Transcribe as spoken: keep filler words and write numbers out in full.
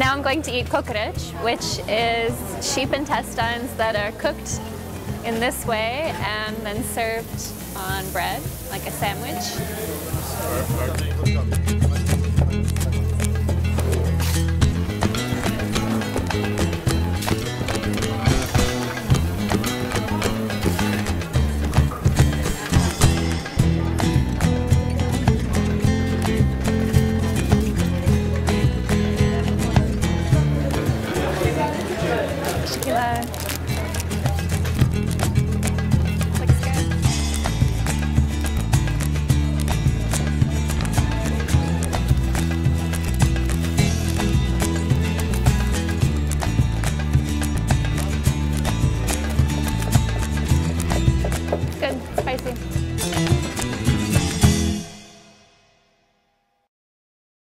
Now I'm going to eat kokorich, which is sheep intestines that are cooked in this way and then served on bread, like a sandwich.